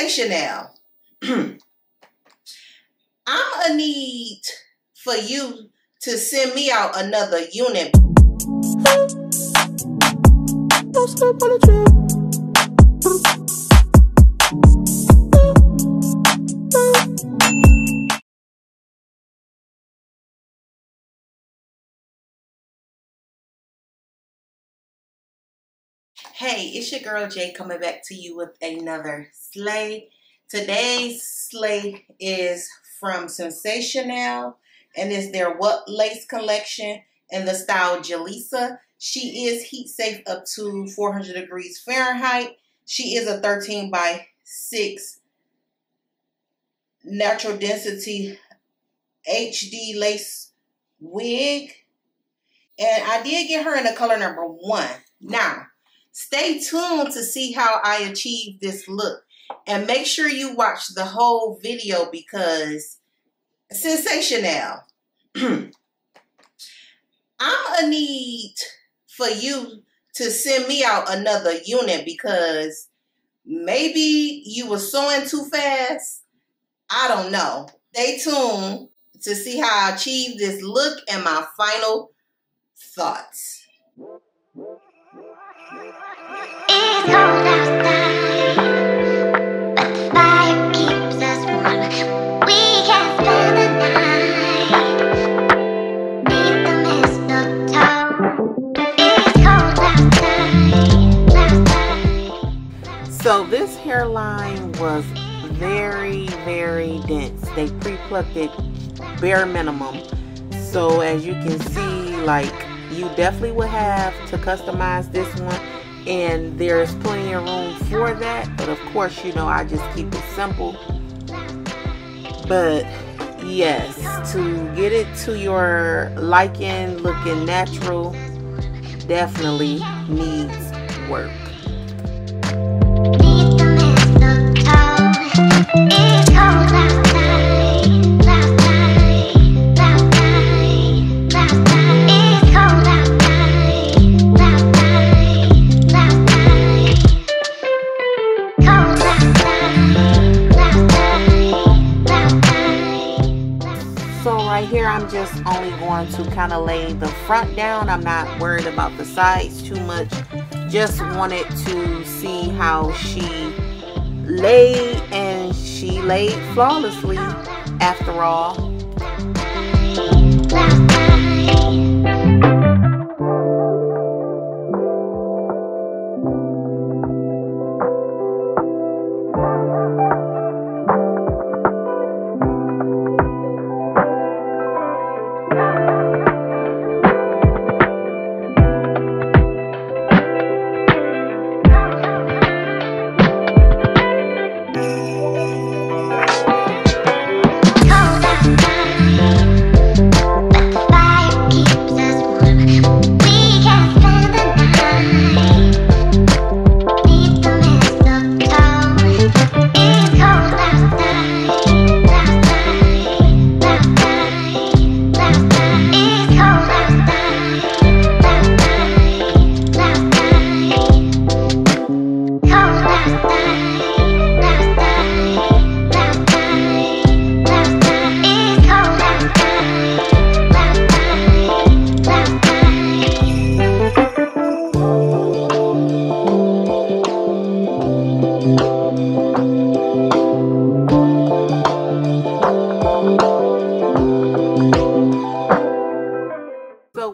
Sensationnel, I'm gonna need for you to send me out another unit. Hey, it's your girl Jay coming back to you with another slay. Today's slay is from Sensationnel and is their What Lace collection in the style Jalisa. She is heat safe up to 400 degrees Fahrenheit. She is a 13x6 natural density HD lace wig. And I did get her in the color number 1. Now, stay tuned to see how I achieve this look. And make sure you watch the whole video because Sensationnel, I'm gonna need for you to send me out another unit because maybe you were sewing too fast. I don't know. Stay tuned to see how I achieve this look and my final thoughts. It's cold outside, but the fire keeps us warm. We can spend the night beneath the mistletoe. It's cold outside, So this hairline was very, very dense. They pre-plucked it bare minimum. So as you can see, like, you definitely would have to customize this one. And there's plenty of room for that, but of course, you know, I just keep it simple. But yes, to get it to your liking, looking natural, definitely needs work. Here I'm just only going to kind of lay the front down. I'm not worried about the sides too much. Just wanted to see how she laid, and she laid flawlessly after all.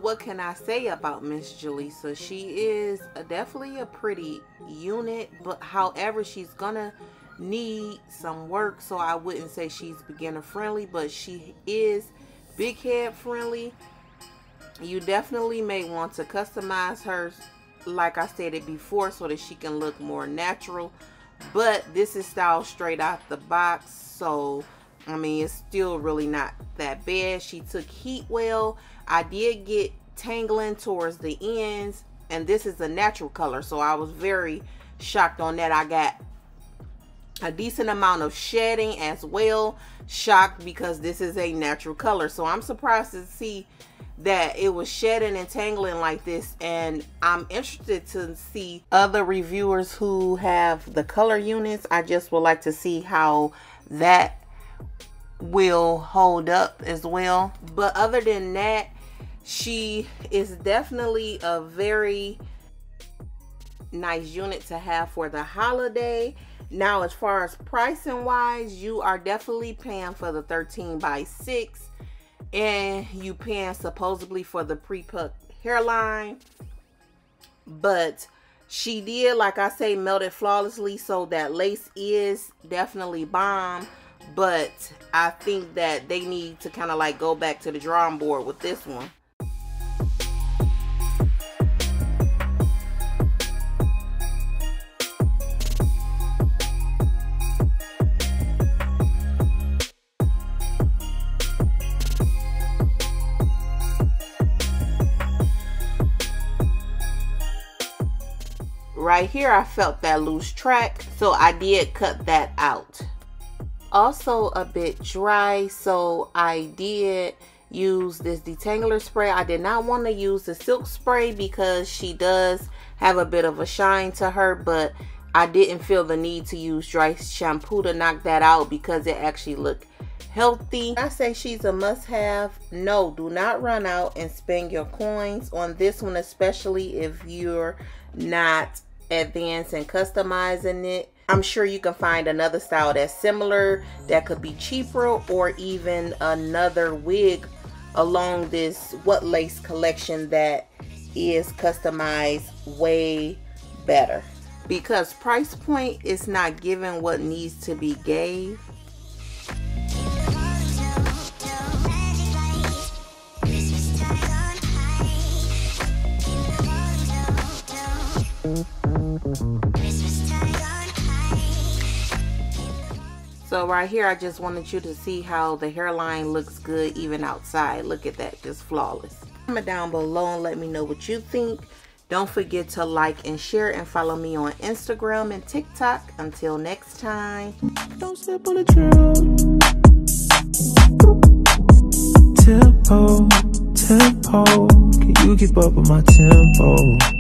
What can I say about Miss Jalisa? She is definitely a pretty unit, but however, she's gonna need some work. So I wouldn't say she's beginner friendly, but she is big head friendly. You definitely may want to customize her, like I stated before, so that she can look more natural. But this is styled straight out the box, so I mean, it's still really not that bad. She took heat well. I did get tangling towards the ends, and this is a natural color, so I was very shocked on that. I got a decent amount of shedding as well. Shocked because this is a natural color, so I'm surprised to see that it was shedding and tangling like this, and I'm interested to see other reviewers who have the color units. I just would like to see how that will hold up as well. But other than that, she is definitely a very nice unit to have for the holiday. Now, as far as pricing wise, you are definitely paying for the 13 by 6, and you paying supposedly for the pre-pucked hairline, but she did, like I say, melt it flawlessly, so that lace is definitely bomb. But I think that they need to kind of like go back to the drawing board with this one. Right here, I felt that loose track, so I did cut that out. Also a bit dry, so I did use this detangler spray. I did not want to use the silk spray because she does have a bit of a shine to her, but I didn't feel the need to use dry shampoo to knock that out because it actually looked healthy. I say she's a must-have. No, do not run out and spend your coins on this one, especially if you're not advanced in customizing it. I'm sure you can find another style that's similar that could be cheaper, or even another wig along this What Lace collection that is customized way better, because price point is not giving what needs to be gave. So right here, I just wanted you to see how the hairline looks good even outside. Look at that, just flawless. Comment down below and let me know what you think. Don't forget to like and share and follow me on Instagram and TikTok. Until next time. Don't step on the trail. Tempo, tempo. Can you keep up with my tempo?